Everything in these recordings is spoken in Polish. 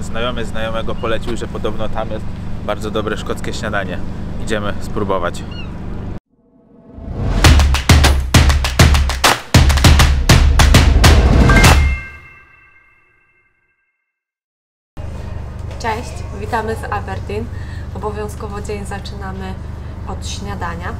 Znajomy znajomego polecił, że podobno tam jest bardzo dobre szkockie śniadanie. Idziemy spróbować. Cześć, witamy z Aberdeen. Obowiązkowo dzień zaczynamy od śniadania.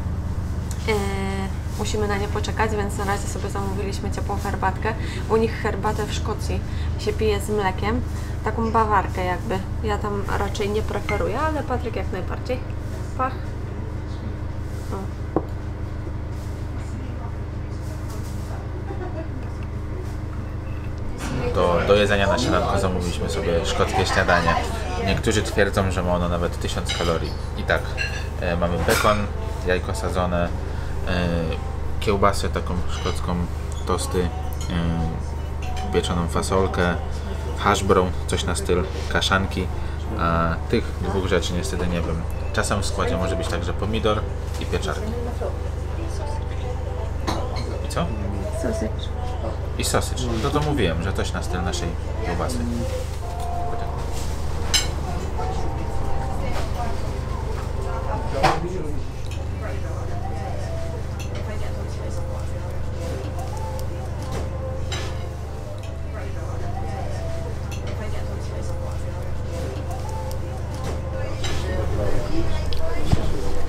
Musimy na nie poczekać, więc na razie sobie zamówiliśmy ciepłą herbatkę. U nich herbatę w Szkocji się pije z mlekiem. Taką bawarkę jakby. Ja tam raczej nie preferuję, ale Patryk jak najbardziej. Pach. O. Do jedzenia na śniadanko zamówiliśmy sobie szkockie śniadanie. Niektórzy twierdzą, że ma ono nawet 1000 kalorii. I tak, mamy bekon, jajko sadzone, kiełbasę taką szkocką, tosty, pieczoną fasolkę, hash brown, coś na styl kaszanki. A tych dwóch rzeczy niestety nie wiem. Czasem w składzie może być także pomidor i pieczarki. I co? Sausage. I sausage. To mówiłem, że coś na styl naszej kiełbasy.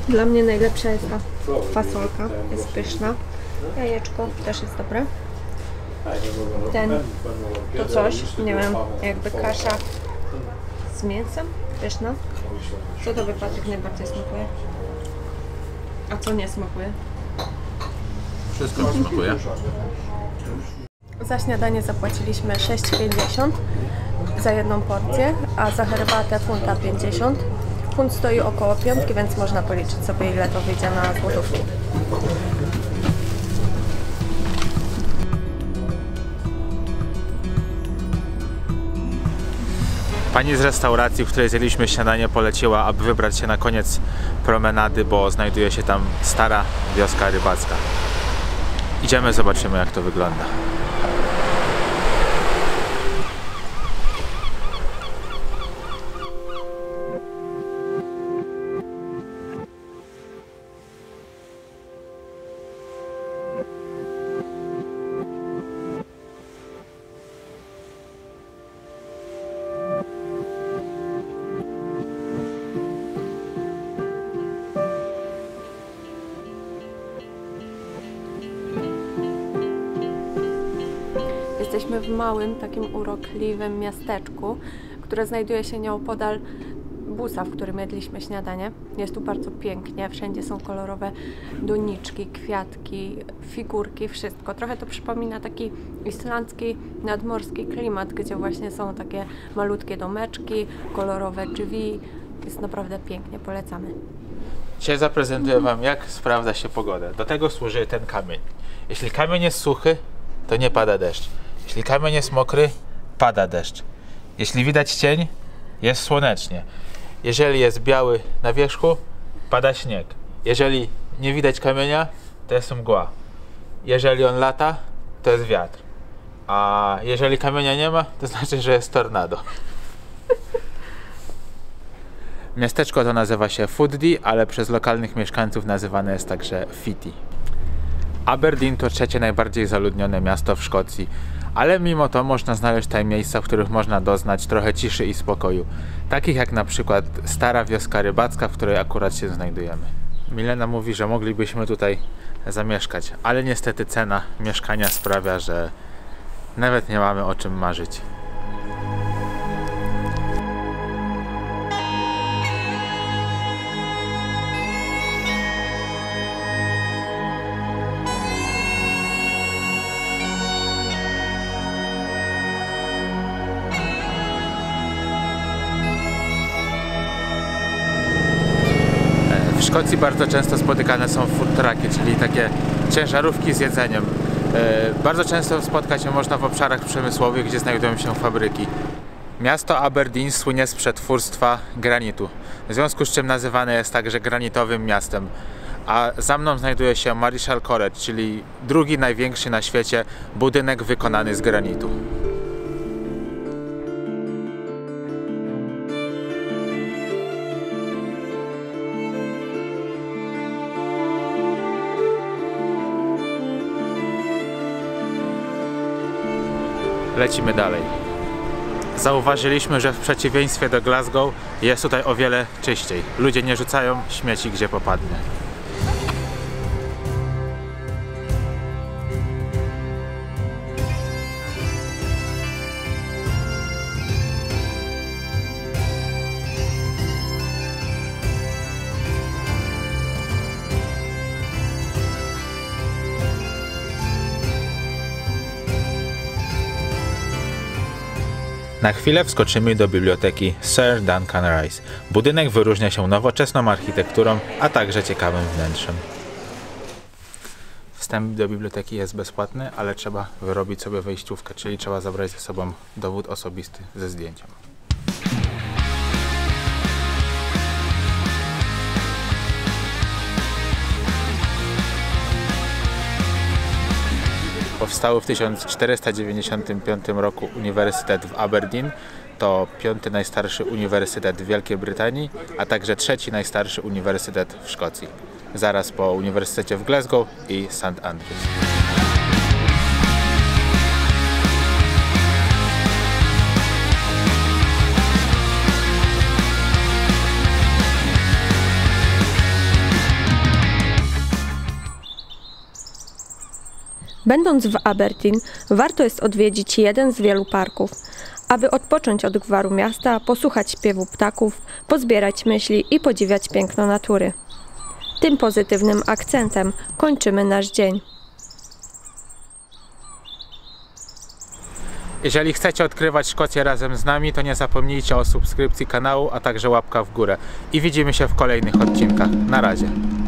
Dla mnie najlepsza jest ta fasolka, jest pyszna. Jajeczko też jest dobre. To coś, nie wiem, jakby kasza z mięsem, pyszna. Co tobie, Patryk, najbardziej smakuje? A co nie smakuje? Wszystko smakuje. Za śniadanie zapłaciliśmy 6,50 za jedną porcję, a za herbatę funta 50. Funt stoi około 5, więc można policzyć sobie, ile to wyjdzie na złotówki. Pani z restauracji, w której zjedliśmy śniadanie, poleciła, aby wybrać się na koniec promenady, bo znajduje się tam stara wioska rybacka. Idziemy, zobaczymy, jak to wygląda. Jesteśmy w małym, takim urokliwym miasteczku, które znajduje się nieopodal busa, w którym jedliśmy śniadanie. Jest tu bardzo pięknie, wszędzie są kolorowe doniczki, kwiatki, figurki, wszystko. Trochę to przypomina taki islandzki, nadmorski klimat, gdzie właśnie są takie malutkie domeczki, kolorowe drzwi. Jest naprawdę pięknie, polecamy. Dzisiaj zaprezentuję wam, jak sprawdza się pogodę. Do tego służy ten kamień. Jeśli kamień jest suchy, to nie pada deszcz. Jeśli kamień jest mokry, pada deszcz. Jeśli widać cień, jest słonecznie. Jeżeli jest biały na wierzchu, pada śnieg. Jeżeli nie widać kamienia, to jest mgła. Jeżeli on lata, to jest wiatr. A jeżeli kamienia nie ma, to znaczy, że jest tornado. Miasteczko to nazywa się Fittie, ale przez lokalnych mieszkańców nazywane jest także Fittie. Aberdeen to trzecie najbardziej zaludnione miasto w Szkocji, ale mimo to można znaleźć tutaj miejsca, w których można doznać trochę ciszy i spokoju. Takich jak na przykład stara wioska rybacka, w której akurat się znajdujemy. Milena mówi, że moglibyśmy tutaj zamieszkać, ale niestety cena mieszkania sprawia, że nawet nie mamy o czym marzyć. W Szkocji bardzo często spotykane są food trucki, czyli takie ciężarówki z jedzeniem. Bardzo często spotkać się można w obszarach przemysłowych, gdzie znajdują się fabryki. Miasto Aberdeen słynie z przetwórstwa granitu, w związku z czym nazywane jest także granitowym miastem. A za mną znajduje się Marischal College, czyli drugi największy na świecie budynek wykonany z granitu. lecimy dalej. Zauważyliśmy, że w przeciwieństwie do Glasgow jest tutaj o wiele czyściej. Ludzie nie rzucają śmieci gdzie popadnie. Na chwilę wskoczymy do biblioteki Sir Duncan Rice. Budynek wyróżnia się nowoczesną architekturą, a także ciekawym wnętrzem. Wstęp do biblioteki jest bezpłatny, ale trzeba wyrobić sobie wejściówkę, czyli trzeba zabrać ze sobą dowód osobisty ze zdjęciem. Powstały w 1495 roku Uniwersytet w Aberdeen, to piąty najstarszy uniwersytet w Wielkiej Brytanii, a także trzeci najstarszy uniwersytet w Szkocji, zaraz po Uniwersytecie w Glasgow i St. Andrews. Będąc w Aberdeen, warto jest odwiedzić jeden z wielu parków, aby odpocząć od gwaru miasta, posłuchać śpiewu ptaków, pozbierać myśli i podziwiać piękno natury. Tym pozytywnym akcentem kończymy nasz dzień. Jeżeli chcecie odkrywać Szkocję razem z nami, to nie zapomnijcie o subskrypcji kanału, a także łapka w górę. I widzimy się w kolejnych odcinkach. Na razie.